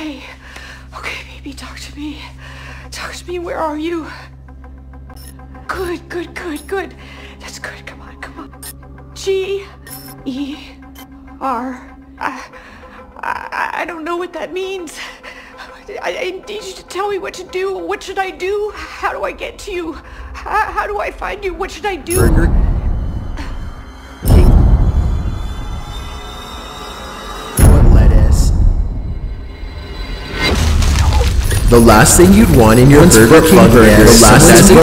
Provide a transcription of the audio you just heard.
okay. Okay, baby, talk to me. Talk to me, where are you? Good, good, good, good. That's good, come on, come on. G-E-R. I don't know what that means. I need you to tell me what to do. What should I do? How do I get to you? How do I find you? What should I do? Burger. The last thing you'd want in your burger, the last thing